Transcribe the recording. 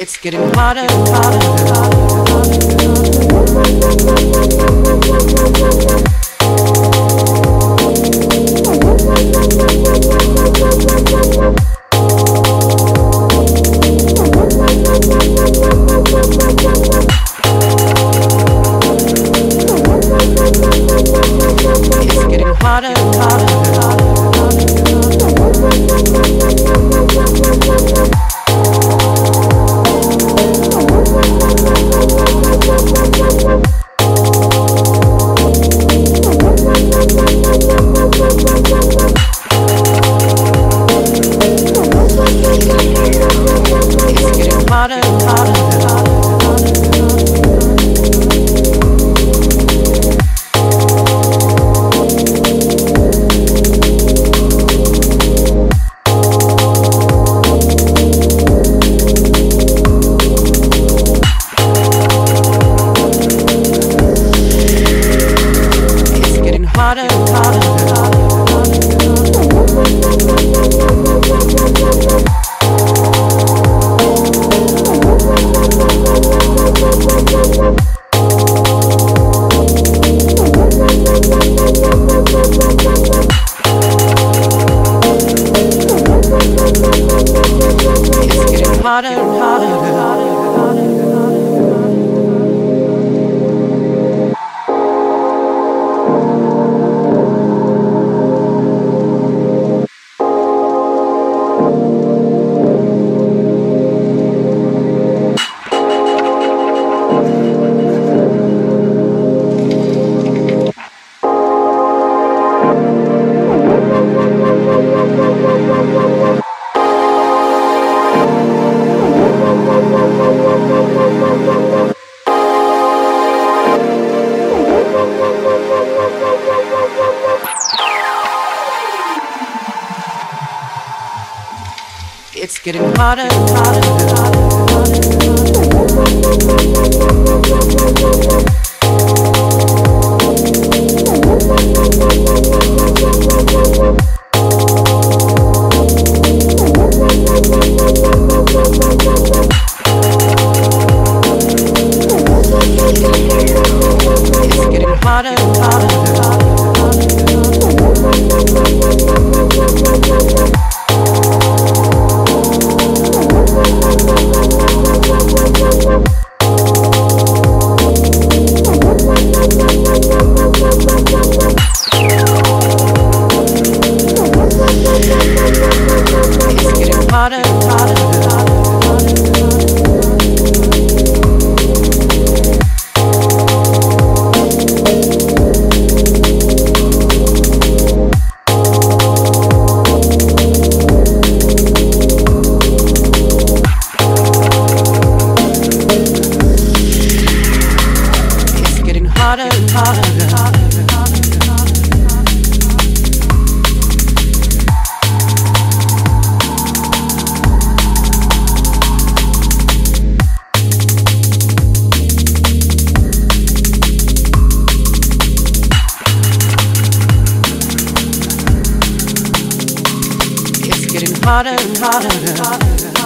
It's getting hotter and hotter. It's getting hotter and hotter. It's getting hotter and hotter and hotter and hotter. It's getting hotter and hotter and hotter. It's getting hotter and hotter.